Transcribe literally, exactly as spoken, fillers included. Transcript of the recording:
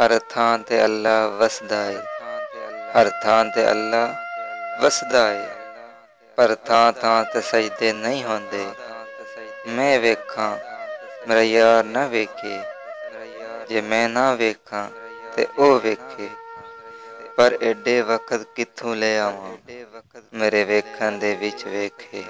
हर थान ते अल्लाह वसदाए, हर थान ते अल्लाह वसदाए। पर थां थां ते सजदे नहीं होंदे, मैं वेखां मेरा यार ना वेखे, जे मैं ना वेखां ते ओ वेखे। पर एडे वक्त कित्थों ले आवां, मेरे वेखन दे विच वेखे।